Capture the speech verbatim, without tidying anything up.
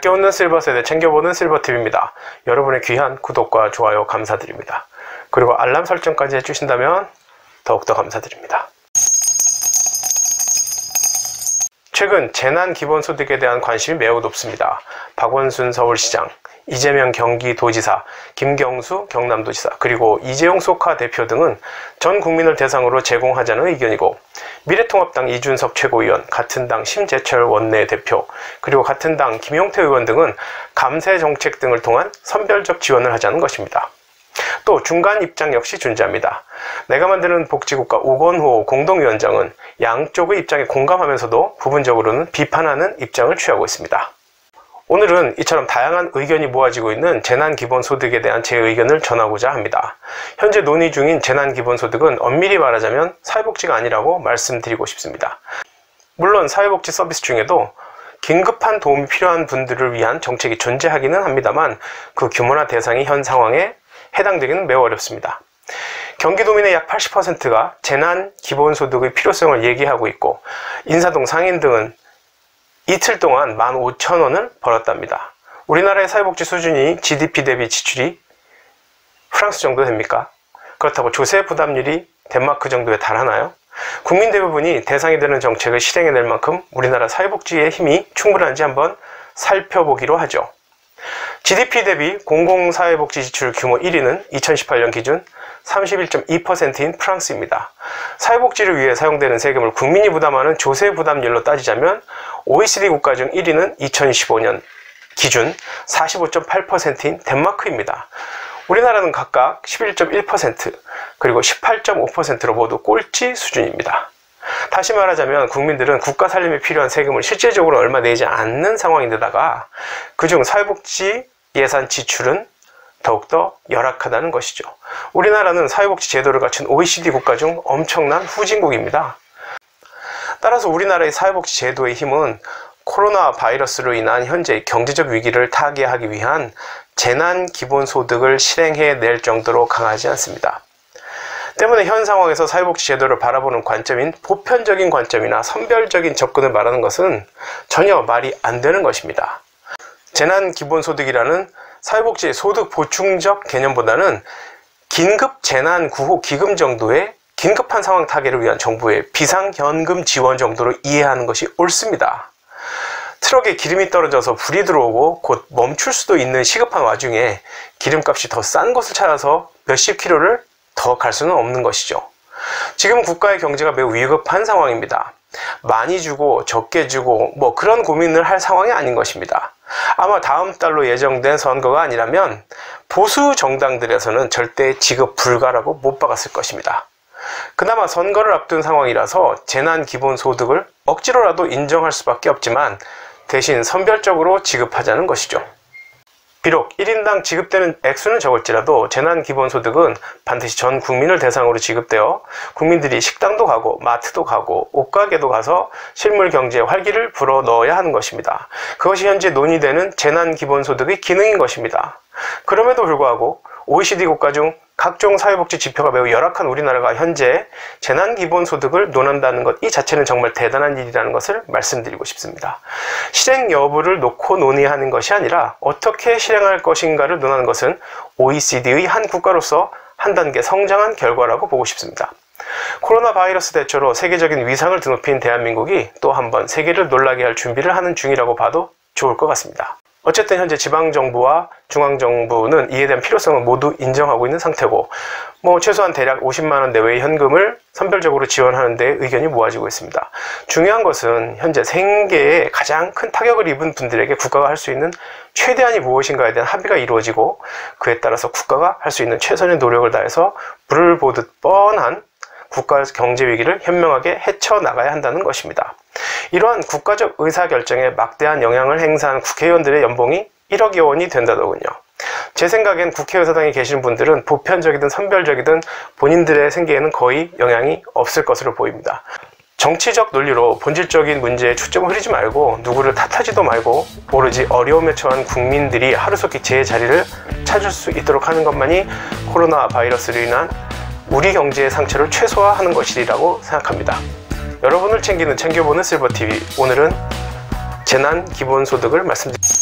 아껴놓는 실버 세대 챙겨보는 실버티비입니다. 여러분의 귀한 구독과 좋아요 감사드립니다. 그리고 알람 설정까지 해주신다면 더욱더 감사드립니다. 최근 재난기본소득에 대한 관심이 매우 높습니다. 박원순 서울시장, 이재명 경기도지사, 김경수 경남도지사, 그리고 이재웅 소카 대표 등은 전 국민을 대상으로 제공하자는 의견이고, 미래통합당 이준석 최고위원, 같은 당 심재철 원내대표, 그리고 같은 당 김용태 의원 등은 감세 정책 등을 통한 선별적 지원을 하자는 것입니다. 또 중간 입장 역시 존재합니다. 내가 만드는 복지국가 오건호 공동위원장은 양쪽의 입장에 공감하면서도 부분적으로는 비판하는 입장을 취하고 있습니다. 오늘은 이처럼 다양한 의견이 모아지고 있는 재난기본소득에 대한 제 의견을 전하고자 합니다. 현재 논의 중인 재난기본소득은 엄밀히 말하자면 사회복지가 아니라고 말씀드리고 싶습니다. 물론 사회복지 서비스 중에도 긴급한 도움이 필요한 분들을 위한 정책이 존재하기는 합니다만, 그 규모나 대상이 현 상황에 해당되기는 매우 어렵습니다. 경기도민의 약 팔십 퍼센트가 재난기본소득의 필요성을 얘기하고 있고, 인사동 상인 등은 이틀 동안 만 오천 원을 벌었답니다. 우리나라의 사회복지 수준이 지디피 대비 지출이 프랑스 정도 됩니까? 그렇다고 조세 부담률이 덴마크 정도에 달하나요? 국민 대부분이 대상이 되는 정책을 실행해낼 만큼 우리나라 사회복지의 힘이 충분한지 한번 살펴보기로 하죠. 지디피 대비 공공사회복지 지출 규모 일 위는 이천십팔 년 기준 삼십일 점 이 퍼센트인 프랑스입니다. 사회복지를 위해 사용되는 세금을 국민이 부담하는 조세 부담률로 따지자면 오이시디 국가 중 일 위는 이천십오 년 기준 사십오 점 팔 퍼센트인 덴마크입니다. 우리나라는 각각 십일 점 일 퍼센트 그리고 십팔 점 오 퍼센트로 모두 꼴찌 수준입니다. 다시 말하자면 국민들은 국가 살림에 필요한 세금을 실제적으로 얼마 내지 않는 상황인데다가 그중 사회복지 예산 지출은 더욱더 열악하다는 것이죠. 우리나라는 사회복지 제도를 갖춘 오이시디 국가 중 엄청난 후진국입니다. 따라서 우리나라의 사회복지 제도의 힘은 코로나 바이러스로 인한 현재의 경제적 위기를 타개하기 위한 재난기본소득을 실행해낼 정도로 강하지 않습니다. 때문에 현 상황에서 사회복지 제도를 바라보는 관점인 보편적인 관점이나 선별적인 접근을 말하는 것은 전혀 말이 안 되는 것입니다. 재난기본소득이라는 사회복지의 소득 보충적 개념보다는 긴급 재난 구호 기금 정도의 긴급한 상황 타개를 위한 정부의 비상현금 지원 정도로 이해하는 것이 옳습니다. 트럭에 기름이 떨어져서 불이 들어오고 곧 멈출 수도 있는 시급한 와중에 기름값이 더 싼 곳을 찾아서 몇십 킬로를 더 갈 수는 없는 것이죠. 지금 국가의 경제가 매우 위급한 상황입니다. 많이 주고 적게 주고 뭐 그런 고민을 할 상황이 아닌 것입니다. 아마 다음 달로 예정된 선거가 아니라면 보수 정당들에서는 절대 지급 불가라고 못 박았을 것입니다. 그나마 선거를 앞둔 상황이라서 재난기본소득을 억지로라도 인정할 수밖에 없지만 대신 선별적으로 지급하자는 것이죠. 비록 일 인당 지급되는 액수는 적을지라도 재난기본소득은 반드시 전 국민을 대상으로 지급되어 국민들이 식당도 가고 마트도 가고 옷가게도 가서 실물경제에 활기를 불어넣어야 하는 것입니다. 그것이 현재 논의되는 재난기본소득의 기능인 것입니다. 그럼에도 불구하고 오이시디 국가 중 각종 사회복지 지표가 매우 열악한 우리나라가 현재 재난기본소득을 논한다는 것 이 자체는 정말 대단한 일이라는 것을 말씀드리고 싶습니다. 실행 여부를 놓고 논의하는 것이 아니라 어떻게 실행할 것인가를 논하는 것은 오이시디의 한 국가로서 한 단계 성장한 결과라고 보고 싶습니다. 코로나 바이러스 대처로 세계적인 위상을 드높인 대한민국이 또 한 번 세계를 놀라게 할 준비를 하는 중이라고 봐도 좋을 것 같습니다. 어쨌든 현재 지방정부와 중앙정부는 이에 대한 필요성을 모두 인정하고 있는 상태고, 뭐 최소한 대략 오십만 원 내외의 현금을 선별적으로 지원하는 데 의견이 모아지고 있습니다. 중요한 것은 현재 생계에 가장 큰 타격을 입은 분들에게 국가가 할 수 있는 최대한이 무엇인가에 대한 합의가 이루어지고, 그에 따라서 국가가 할 수 있는 최선의 노력을 다해서 물을 보듯 뻔한 국가 경제 위기를 현명하게 헤쳐나가야 한다는 것입니다. 이러한 국가적 의사결정에 막대한 영향을 행사한 국회의원들의 연봉이 일억여 원이 된다더군요. 제 생각엔 국회의사당에 계신 분들은 보편적이든 선별적이든 본인들의 생계에는 거의 영향이 없을 것으로 보입니다. 정치적 논리로 본질적인 문제에 초점을 흐리지 말고 누구를 탓하지도 말고 오로지 어려움에 처한 국민들이 하루속히 제 자리를 찾을 수 있도록 하는 것만이 코로나 바이러스로 인한 우리 경제의 상처를 최소화하는 것이라고 생각합니다. 여러분을 챙기는 챙겨보는 실버티비, 오늘은 재난기본소득을 말씀드립니다.